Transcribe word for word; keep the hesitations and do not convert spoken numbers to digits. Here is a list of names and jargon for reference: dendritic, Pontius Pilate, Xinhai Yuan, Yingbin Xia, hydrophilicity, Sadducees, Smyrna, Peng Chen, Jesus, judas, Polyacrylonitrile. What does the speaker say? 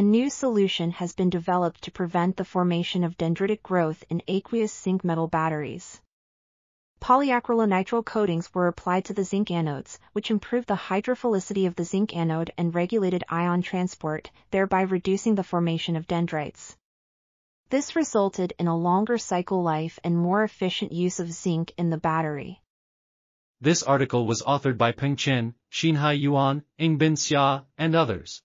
a new solution has been developed to prevent the formation of dendritic growth in aqueous zinc metal batteries. Polyacrylonitrile coatings were applied to the zinc anodes, which improved the hydrophilicity of the zinc anode and regulated ion transport, thereby reducing the formation of dendrites. This resulted in a longer cycle life and more efficient use of zinc in the battery. This article was authored by Peng Chen, Xinhai Yuan, Yingbin Xia, and others.